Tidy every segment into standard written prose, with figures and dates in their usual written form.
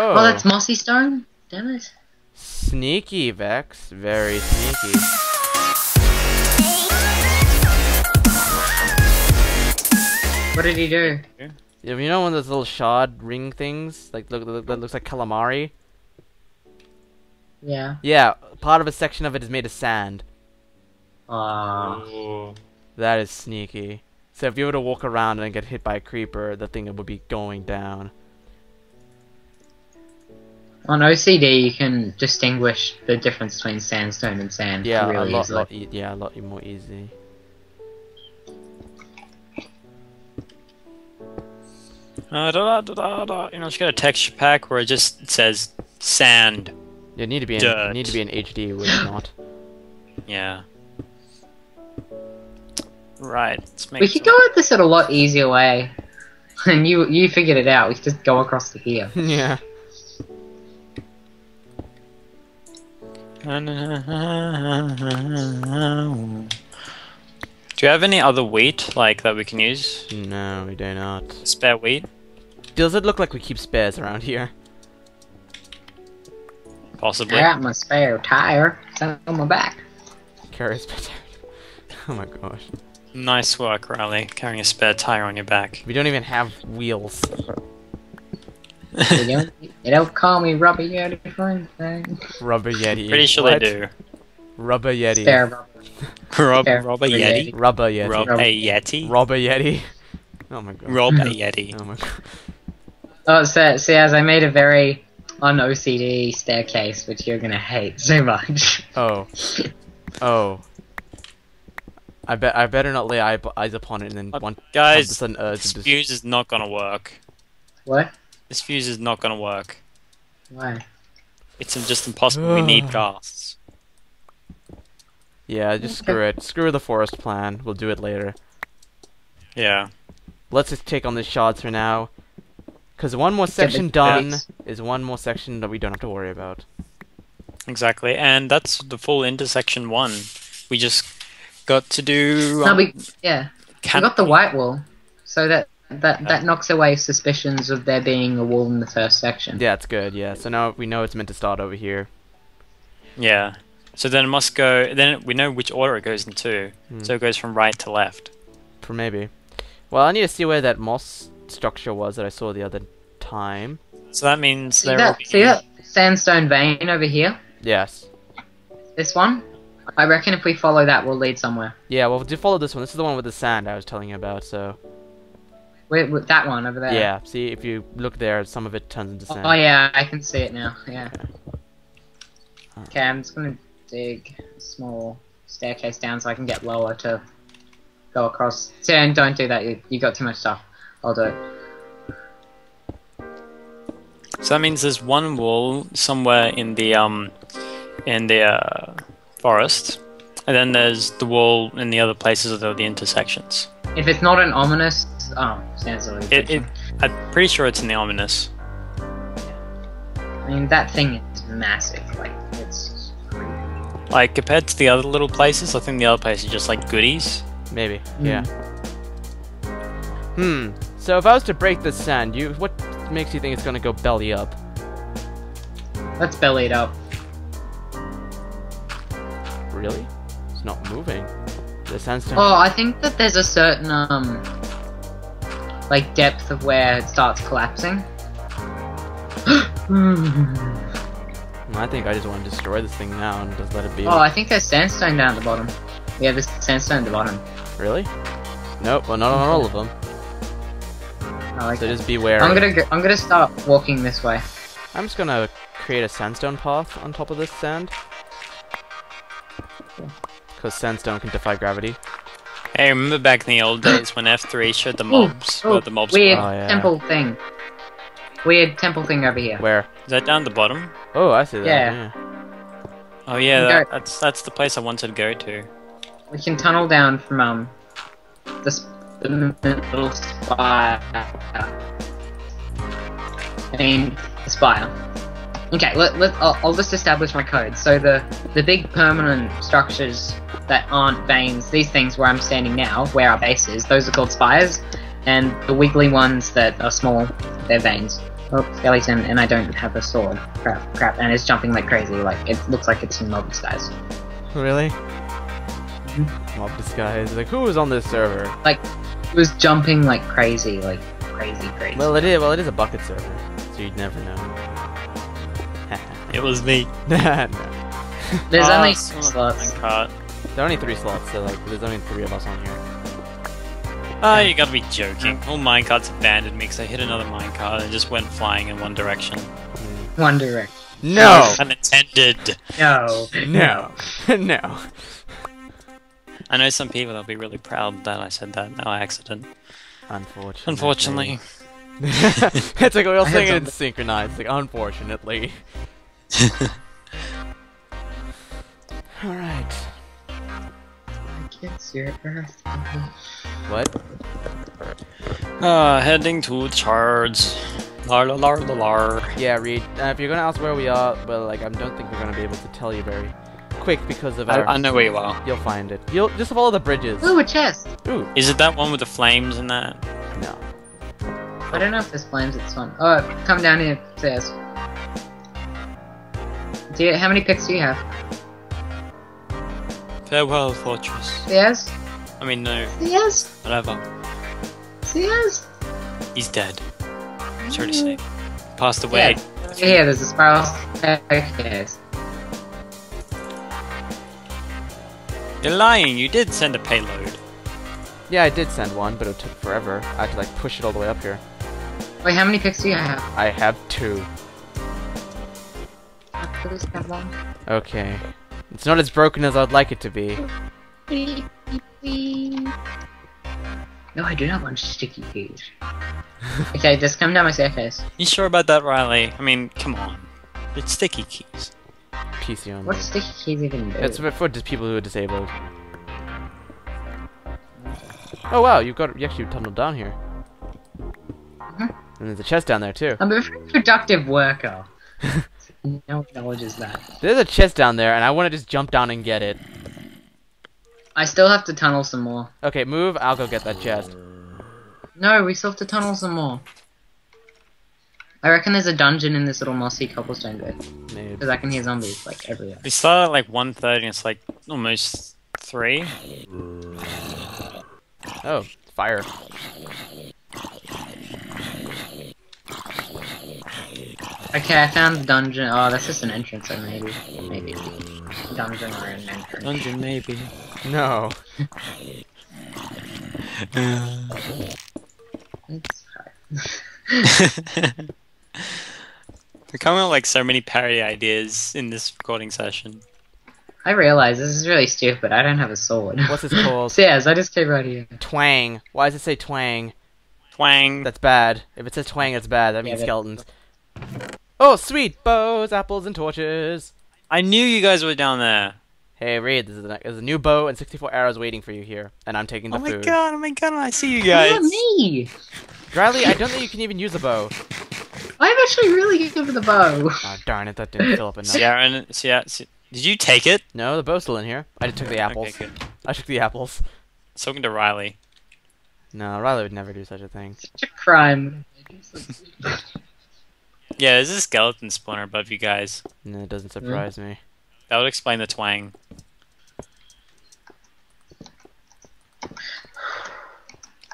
Oh, that's Mossy Stone. Damn it. Sneaky, Vex. Very sneaky. What did he do? Yeah, you know one of those little shard ring things, like look that looks like calamari. Yeah. Yeah, part of a section of it is made of sand. That is sneaky. So if you were to walk around and get hit by a creeper, the thing would be going down. On OCD, you can distinguish the difference between sandstone and sand. Yeah, really a lot more easy. You know, just get a texture pack where it just says sand. You need to be in, HD, would it not? Yeah. Right. We could go at this in a lot easier way, and you figured it out. We could just go across to here. Yeah. Do you have any other wheat like that we can use? No, we do not. Spare wheat? Does it look like we keep spares around here? Possibly. I got my spare tire. It's on my back. Carry a spare tire. Oh my gosh. Nice work, Riley. Carrying a spare tire on your back. We don't even have wheels. they don't call me Rubber Yeti for anything. Rubber Yeti. Pretty sure what? They do. Rubber Yeti. Spare rubber Yeti. Rubber Yeti. Rubber Yeti. Rubber Yeti. Oh my god. Rubber Yeti. Oh my god. Oh, so as I made a very un-OCD staircase, which you're gonna hate so much. Oh. Oh. I better not lay eyes upon it and then one. Guys, this fuse is not gonna work. What? This fuse is not gonna work. Why? It's just impossible. We need gas. Yeah, just screw it. Screw the forest plan. We'll do it later. Yeah. Let's just take on the shards for now. Because one more section done is one more section that we don't have to worry about. Exactly, and that's the full intersection one. We just got to do. We got the white wall, so that knocks away suspicions of there being a wall in the first section. Yeah, it's good. Yeah, so now we know it's meant to start over here. Yeah, so then it must go. Then we know which order it goes into. So it goes from right to left. Maybe. Well, I need to see where that moss structure was that I saw the other time. So that means there will be. See that sandstone vein over here? Yes. This one? I reckon if we follow that, we'll lead somewhere. Yeah, well, do follow this one. This is the one with the sand I was telling you about, so. Wait, that one over there? Yeah, see, if you look there, some of it turns into sand. Oh, yeah, I can see it now, yeah. Okay, I'm just gonna dig a small staircase down so I can get lower to go across. See, and don't do that, you got too much stuff. I'll do it. So that means there's one wall somewhere in the forest, and then there's the wall in the other places of the intersections. If it's not an ominous, I'm pretty sure it's in the ominous. Yeah. I mean, that thing is massive. Like it's crazy. Like compared to the other little places, I think the other places are just like goodies. Maybe. Yeah. So if I was to break this sand, what makes you think it's gonna go belly up? Let's belly it up. Really? It's not moving. The sandstone. Oh, I think that there's a certain like depth of where it starts collapsing. I think I just want to destroy this thing now and just let it be. Oh, I think there's sandstone down at the bottom. Yeah, there's sandstone at the bottom. Really? Nope. Well, not on all of them. So just be wary. I'm gonna start walking this way. I'm just gonna create a sandstone path on top of this sand. Because sandstone can defy gravity. Hey, remember back in the old days when F3 showed the mobs? Ooh, the mobs weird temple thing. Weird temple thing over here. Where? Is that down the bottom? Oh, I see that. Yeah. Oh yeah, that's the place I wanted to go to. We can tunnel down from the little spire. I mean, the spire. Okay, I'll just establish my code. So the big permanent structures that aren't veins, these things where I'm standing now, where our base is, those are called spires, and the wiggly ones that are small, they're veins. Oh, skeleton, and I don't have a sword. Crap, and it's jumping like crazy, like, it looks like it's in mob disguise. Really? Mob disguise, like, who was on this server? Like, it was jumping like, crazy. Well, it is a bucket server, so you'd never know. It was me. There's only 3 slots. There are only 3 slots, so, like, there's only 3 of us on here. Oh, you gotta be joking. All minecarts abandoned me because I hit another minecart and just went flying in one direction. One direction. No! Unintended! No. No. No. I know some people that'll be really proud that I said that. No accident. Unfortunately. It's like we all sing it synchronized. Like, unfortunately. Alright. Kiss your earth. What? Heading to charge. Lar. Yeah, Reed. If you're gonna ask where we are, well, like, I don't think we're gonna be able to tell you very quick because of our. I know where you are. You'll find it. You'll just follow the bridges. Ooh, a chest. Ooh. Is it that one with the flames and that? No. I don't know if there's flames at this one. Oh, come down here, says. How many picks do you have? Farewell, fortress. Yes? I mean, no. Yes? Whatever. Yes? He's dead. I'm sorry to say. Passed away. Yeah, there's a spiral staircase. You're lying, you did send a payload. Yeah, I did send one, but it took forever. I had to, like, push it all the way up here. Wait, how many picks do you have? I have 2. I just have 1. Okay. It's not as broken as I'd like it to be. No, I do not want sticky keys. Okay, just come down my staircase. You sure about that, Riley? I mean, come on. It's sticky keys. PC only. What's sticky keys even do? It's for just people who are disabled. Oh wow, you actually tunneled down here. Uh-huh. And there's a chest down there too. I'm a very productive worker. No one acknowledges that. There's a chest down there, and I want to just jump down and get it. I still have to tunnel some more. Okay, move. I'll go get that chest. No, we still have to tunnel some more. I reckon there's a dungeon in this little mossy cobblestone bit. Maybe. Because I can hear zombies, like, everywhere. We start at, like, 1:30, and it's, like, almost 3. Oh, fire. Okay, I found the dungeon. Oh, that's just an entrance, so maybe. Maybe. Dungeon or an entrance. Dungeon, maybe. No. It's hard. They're coming up, like, so many parody ideas in this recording session. I realize this is really stupid. I don't have a sword. What's it called? So, yes, I just came right here. Twang. Why does it say twang? Twang. That's bad. If it says twang, it's bad. That means skeletons. Oh, sweet! Bows, apples, and torches! I knew you guys were down there! Hey, Reed, there's a new bow and 64 arrows waiting for you here, and I'm taking the food. Oh my god, I see you guys! Not me! Riley, I don't think you can even use a bow. I'm actually really good with a bow. Oh, darn it, that didn't fill up enough. Did you take it? No, the bow's still in here. I just took the apples. Okay, good. I took the apples. Talking to Riley. No, Riley would never do such a thing. Such a crime. Yeah, there's a skeleton spawner above you guys. No, it doesn't surprise me. That would explain the twang.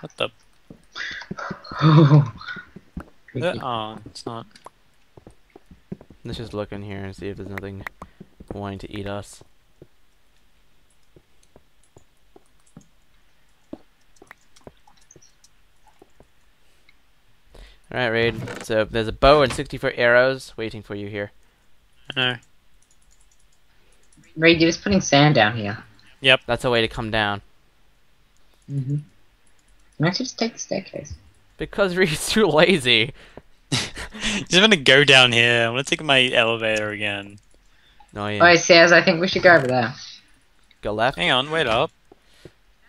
What the? Oh, it's not. Let's just look in here and see if there's nothing wanting to eat us. Alright, Raid. So there's a bow and 64 arrows waiting for you here. I know. Raid, you're just putting sand down here. Yep. That's a way to come down. Mm-hmm. Why don't you just take the staircase? Because Raid's too lazy. Just want to go down here. I want to take my elevator again. Oh, yeah. Alright, Saz, I think we should go over there. Go left? Hang on, wait up.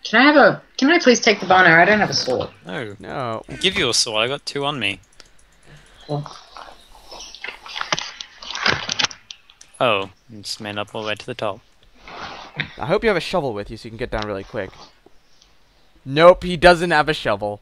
Can I please take the bow and arrow? I don't have a sword. No. No. I'll give you a sword. I got 2 on me. Oh, I'm just made up all the way to the top. I hope you have a shovel with you so you can get down really quick. Nope, he doesn't have a shovel.